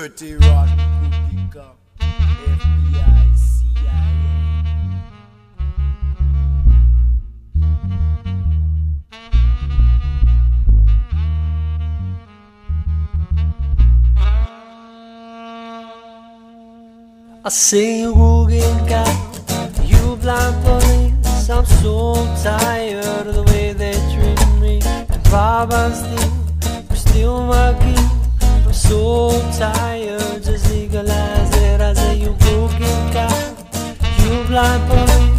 Dirty Rock could pick up FBI, CIA. I see you walking out, you blind police. I'm so tired of the way they treat me. And rob and steal, we steal my key. I'm so tired, just legalize it. I say you broke it down, you blind police.